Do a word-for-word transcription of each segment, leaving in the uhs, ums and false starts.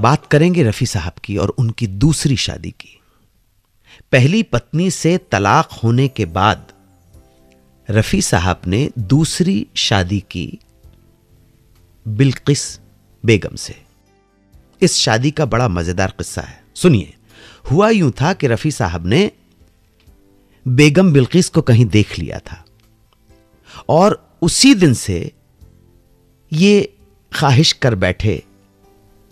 बात करेंगे रफ़ी साहब की और उनकी दूसरी शादी की। पहली पत्नी से तलाक होने के बाद रफ़ी साहब ने दूसरी शादी की बिल्किस बेगम से। इस शादी का बड़ा मज़ेदार किस्सा है, सुनिए। हुआ यूं था कि रफ़ी साहब ने बेगम बिल्किस को कहीं देख लिया था और उसी दिन से ये ख्वाहिश कर बैठे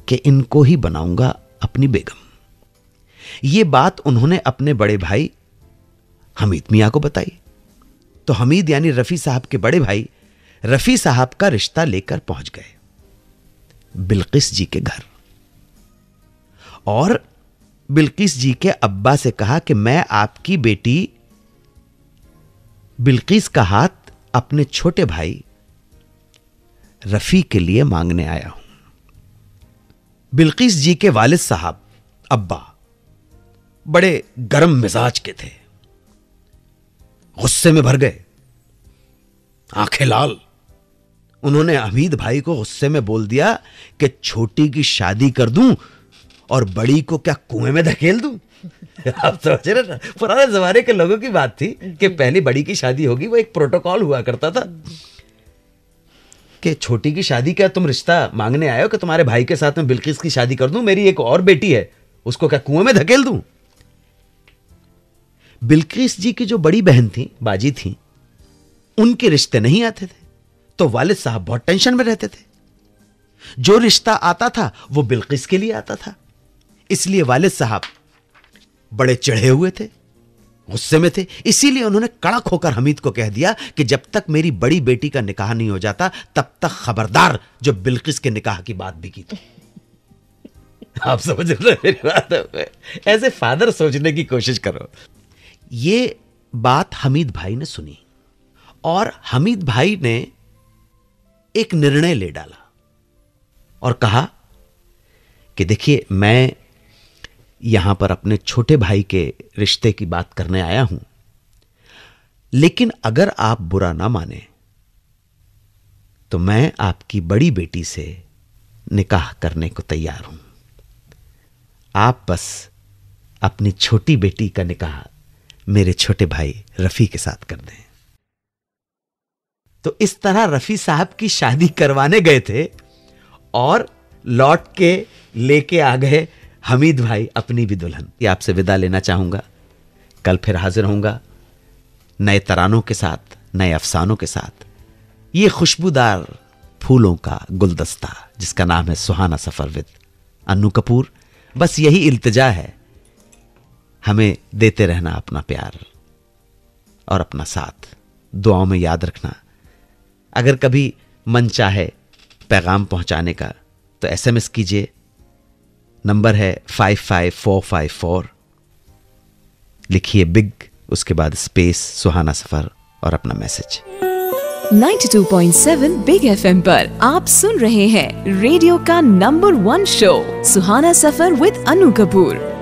कि इनको ही बनाऊंगा अपनी बेगम। ये बात उन्होंने अपने बड़े भाई हमीद मियाँ को बताई, तो हमीद यानी रफ़ी साहब के बड़े भाई रफ़ी साहब का रिश्ता लेकर पहुंच गए बिल्किस जी के घर और बिल्किस जी के अब्बा से कहा कि मैं आपकी बेटी बिल्किस का हाथ अपने छोटे भाई रफ़ी के लिए मांगने आया हूं। बिल्किस जी के वालिद साहब अब्बा बड़े गर्म मिजाज के थे, गुस्से में भर गए, आंखें लाल। उन्होंने हमीद भाई को गुस्से में बोल दिया कि छोटी की शादी कर दूं और बड़ी को क्या कुएं में धकेल दूं। आप समझ रहे ना, पुराने जमाने के लोगों की बात थी कि पहली बड़ी की शादी होगी, वो एक प्रोटोकॉल हुआ करता था कि छोटी की शादी का तुम रिश्ता मांगने आए हो कि तुम्हारे भाई के साथ मैं बिल्किस की शादी कर दूं, मेरी एक और बेटी है, उसको क्या कुएं में धकेल दूं। बिल्किस जी की जो बड़ी बहन थी, बाजी थी, उनके रिश्ते नहीं आते थे, तो वालिद साहब बहुत टेंशन में रहते थे। जो रिश्ता आता था वो बिल्किस के लिए आता था, इसलिए वालिद साहब बड़े चिढ़े हुए थे, गुस्से में थे। इसीलिए उन्होंने कड़क होकर हमीद को कह दिया कि जब तक मेरी बड़ी बेटी का निकाह नहीं हो जाता तब तक खबरदार जो बिल्किस के निकाह की बात भी की थी। आप समझ रहे मेरी बात, ऐसे फादर सोचने की कोशिश करो। ये बात हमीद भाई ने सुनी और हमीद भाई ने एक निर्णय ले डाला और कहा कि देखिए, मैं यहां पर अपने छोटे भाई के रिश्ते की बात करने आया हूं, लेकिन अगर आप बुरा ना माने तो मैं आपकी बड़ी बेटी से निकाह करने को तैयार हूं। आप बस अपनी छोटी बेटी का निकाह मेरे छोटे भाई रफ़ी के साथ कर दें। तो इस तरह रफ़ी साहब की शादी करवाने गए थे और लौट के लेके आ गए हमीद भाई अपनी भी दुल्हन। ये आपसे विदा लेना चाहूँगा, कल फिर हाजिर होऊंगा नए तरानों के साथ, नए अफसानों के साथ। ये खुशबूदार फूलों का गुलदस्ता जिसका नाम है सुहाना सफ़र विद अनु कपूर। बस यही इल्तिजा है, हमें देते रहना अपना प्यार और अपना साथ, दुआओं में याद रखना। अगर कभी मन चाहे पैगाम पहुंचाने का तो एसएमएस कीजिए, नंबर है five five four five four. लिखिए बिग, उसके बाद स्पेस, सुहाना सफर और अपना message. Ninety two point seven big FM पर आप सुन रहे हैं रेडियो का number one show Suhana Safar with Anu Kapoor.